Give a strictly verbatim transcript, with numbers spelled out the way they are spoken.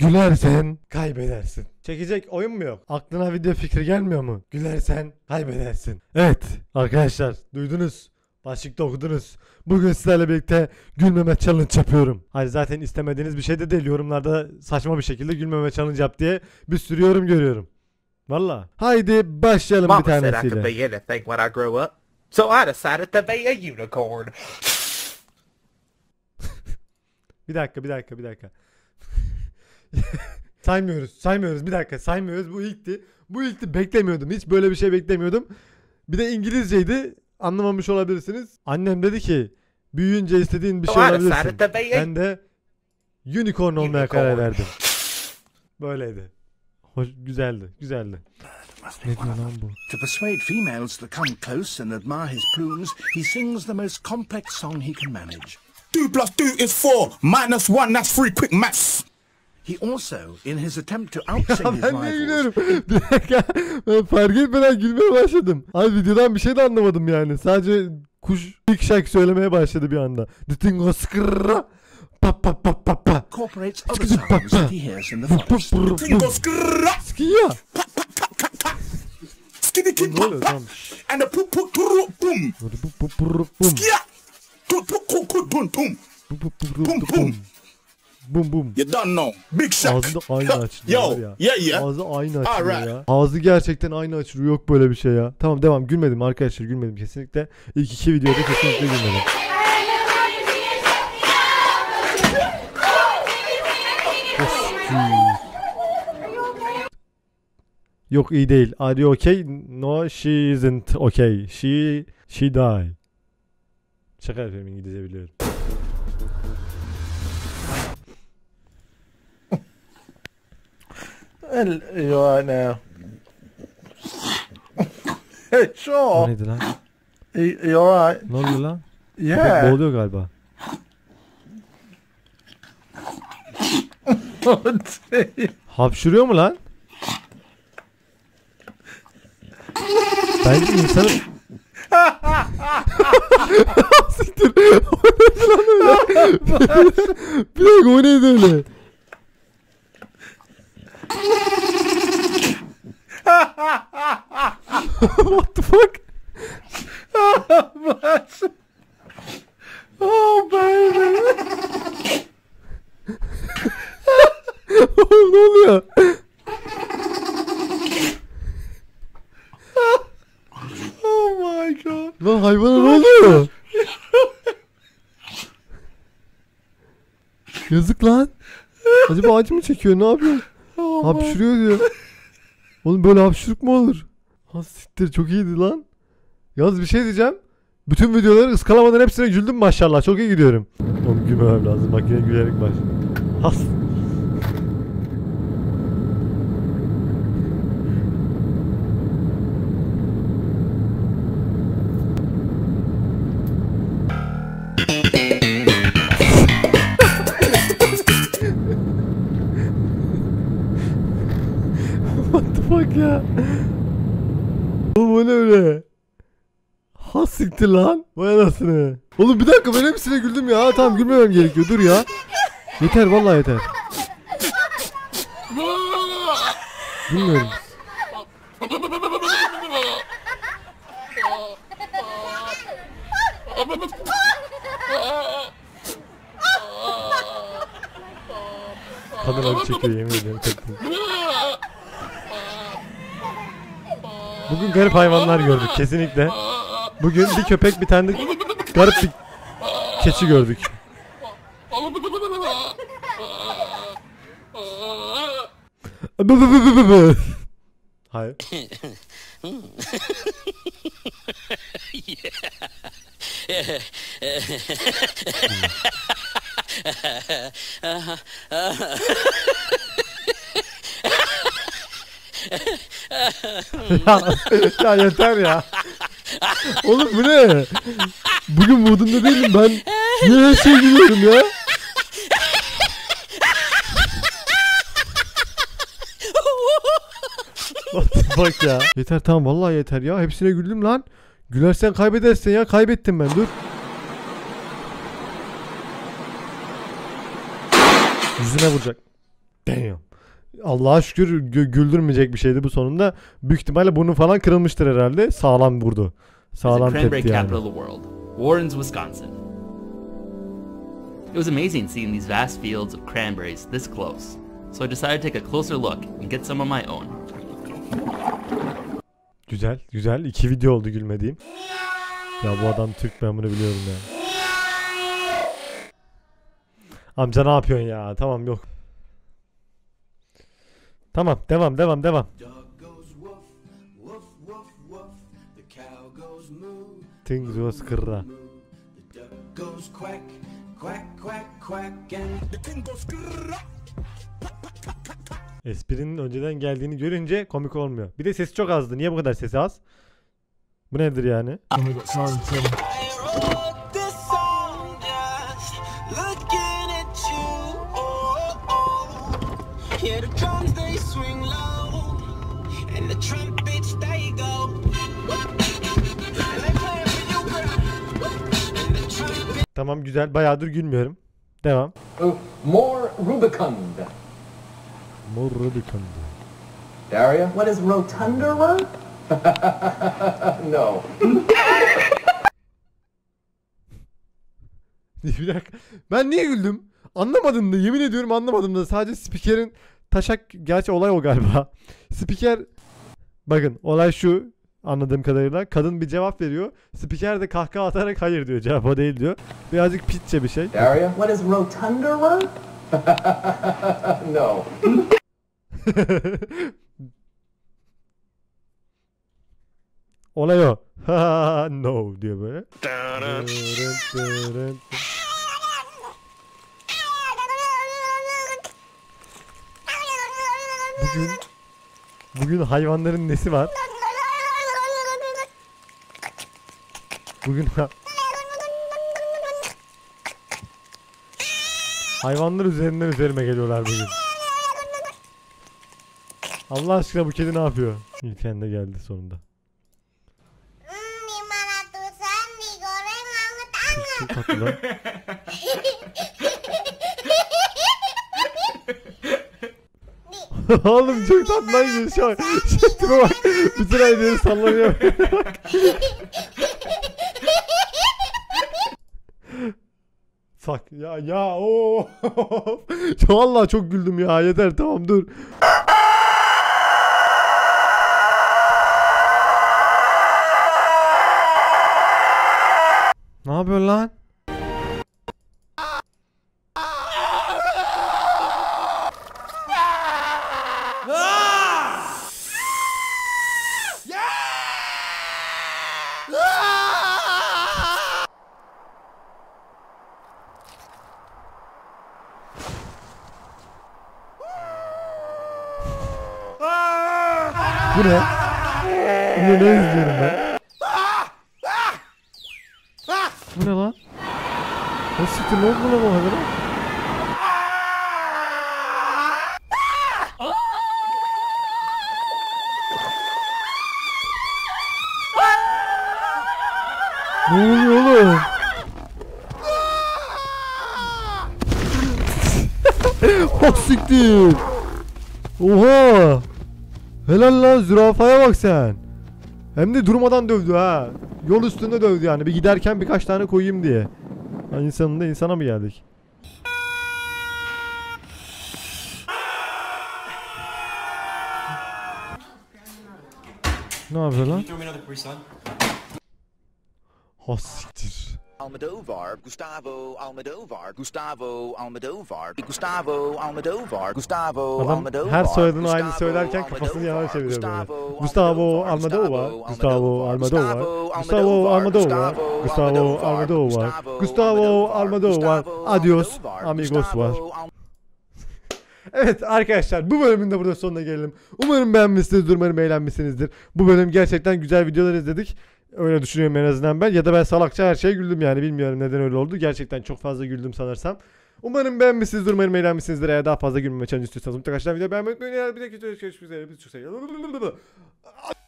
Gülersen kaybedersin. Çekecek oyun mu yok? Aklına video fikri gelmiyor mu? Gülersen kaybedersin. Evet arkadaşlar, duydunuz. Başlıkta okudunuz. Bugün sizlerle birlikte gülmeme challenge yapıyorum. Hayır, zaten istemediğiniz bir şey de değil. Yorumlarda saçma bir şekilde gülmeme challenge yap diye bir sürü yorum görüyorum. Valla. Haydi başlayalım Mama bir tanesiyle. So I decided to be a unicorn. Bir dakika, bir dakika, bir dakika. saymıyoruz, saymıyoruz. Bir dakika, saymıyoruz. Bu ilkti. Bu ilkti. Beklemiyordum. Hiç böyle bir şey beklemiyordum. Bir de İngilizceydi. Anlamamış olabilirsiniz. Annem dedi ki, büyüyünce istediğin bir şey olabilirsin. Ben de unicorn olmaya karar verdim. Böyleydi. Hoş, güzeldi, güzeldi. Ne diyor lan bu? To persuade females to come close and admire his plumes, he sings the most complex song he can manage. two plus two is four, minus one, that's three, quick maths. He also, in his attempt to outsing his rivals... Ben niye gülüyorum? Bir dakika, ben fark etmeden gülmeye başladım. Abi videodan bir şey de anlamadım yani. Sadece kuş ilk şarkı söylemeye başladı bir anda. Ditingo skırra. Pa pa pa pa pa. Incorporates other sounds that he hears in the forest. Ditingo skırra. Skiya. Pa pa pa pa pa. Skidiki pa pa. And a pu pu puru bum. Pu pu puru bum. Skiya. Pu pu ku ku bum bum. Pu pu puru bum. Bum bum. You don't know. Big Shaq. Ağzı da aynı açılıyor ya. Yeah, yeah. Ağzı aynı açılıyor right. Ya. Ağzı gerçekten aynı açılıyor. Yok böyle bir şey ya. Tamam, devam. Gülmedim arkadaşlar, gülmedim kesinlikle. İlk iki videoda kesinlikle gülmedim. Yok, iyi değil. Are you okay? No, she isn't okay. She she die. Şaka yapıyorum, İngilizce biliyorum. Yani hey, sure. Neydi lan? You alright? Ne oluyor lan? Yeah. Boğuluyor galiba. Hapşırıyor mu lan? Bence insanın... Siktir. Bir dakika, o neydi öyle? What the fuck? Oh baby. Oğlum ne oluyor? Oh my god. Lan hayvana ne oluyor? Yazık lan. Acaba acı mı çekiyor? Ne yapıyor? Hapşırıyor diyor. Oğlum böyle hapşırık mı olur? Ha siktir, çok iyiydi lan. Yalnız bir şey diyeceğim. Bütün videoları ıskalamadan hepsine güldüm maşallah. Çok iyi gidiyorum. Oğlum gülmemem lazım. Bak yine gülerek başladım. Has. Ya. Oğlum o ne öyle? Ha siktir lan. Vay anasını. Oğlum bir dakika, ben hepsine güldüm ya. Tamam, gülmemem gerekiyor. Dur ya. Yeter vallahi, yeter. Gülmüyorum. Kadın abi çekiyor, yemin ederim. Bugün garip hayvanlar gördük kesinlikle. Bugün bir köpek, bir tane de garip bir keçi gördük. Hayır. ya, ya yeter ya. Oğlum bu ne? Bugün modumda değilim ben. Niye her şeyi gülüyorum ya? Bak ya. Yeter tamam, vallahi yeter ya. Hepsine güldüm lan. Gülersen kaybedersin ya. Kaybettim ben, dur. Yüzüne vuracak. damn. Allah'a şükür güldürmeyecek bir şeydi bu sonunda. Büyük ihtimalle burnu falan kırılmıştır herhalde. Sağlam vurdu. Sağlam tepti yani. Warren's, Wisconsin. It was amazing seeing these vast fields of cranberries this close. So I decided to take a closer look and get some of my own. Güzel, güzel. İki video oldu gülmediğim. Ya bu adam Türk, ben bunu biliyorum ya. Amca ne yapıyorsun ya? Tamam, yok. Tamam, devam, devam, devam. Things was kırra. Esprinin önceden geldiğini görünce komik olmuyor. Bir de sesi çok azdı. Niye bu kadar sesi az? Bu nedir yani? Tamam, güzel. Bayağıdır gülmüyorum. Devam. More Rubicund. More Rubicund. Daria, what is Rotundera? No. Bir dakika. Ben niye güldüm? Anlamadım da, yemin ediyorum anlamadım da. Sadece spikerin taşak, gerçi olay o galiba. Spiker, bakın olay şu anladığım kadarıyla, kadın bir cevap veriyor. Spiker de kahkaha atarak hayır diyor, cevap o değil diyor. Birazcık pitçe bir şey. Daria, what is Rotundera? No. Olay o. No diyor böyle. Bugün bugün hayvanların nesi var? Bugün ha hayvanlar üzerinden üzerime geliyorlar bugün. Allah aşkına bu kedi ne yapıyor? İlken de geldi sonunda. Çok tatlı lan. Oğlum çok tatlı lan. Şu an şeklime bak. Bütün ayları sallanıyor. Sak ya ya o. Vallahi çok güldüm ya, yeter tamam dur. Ne yapıyorsun lan? Bu ne? Bunu ne izliyorum ben? Bu ne lan? Ne siktir, ne oldu lan bu haberi? Ne oluyor oğlum? Oh siktir! Oha! Helal lan, zürafaya bak sen. Hem de durmadan dövdü ha. Yol üstünde dövdü yani. Bir giderken birkaç tane koyayım diye. Yani insanın da insana mı geldik? Ne yapıyor lan? Ha siktir. Almodóvar, Gustavo Almodóvar, Gustavo Almodóvar, Gustavo Almodóvar, Gustavo Almodóvar. Her soyadını aynı söylerken kafasını yana çeviriyor böyle. Gustavo Almodóvar, Gustavo Almodóvar, Gustavo Almodóvar, Gustavo Almodóvar, Gustavo Almodóvar. Adios amigos var. Evet arkadaşlar, bu bölümün de burada sonuna gelelim. Umarım beğenmişsinizdir, umarım eğlenmişsinizdir. Bu bölüm gerçekten güzel videolar izledik. Öyle düşünüyorum en azından ben. Ya da ben salakça her şeye güldüm yani, bilmiyorum neden öyle oldu. Gerçekten çok fazla güldüm sanırsam. Umarım beğenmişsinizdir, umarım eğlenmişsinizdir. Eğer daha fazla gülmeme challenge istiyorsanız mutlaka aşağıdan videoyu beğenmeyi unutmayın. Bir de kötü görüşmek üzere. Biz çok seviyoruz.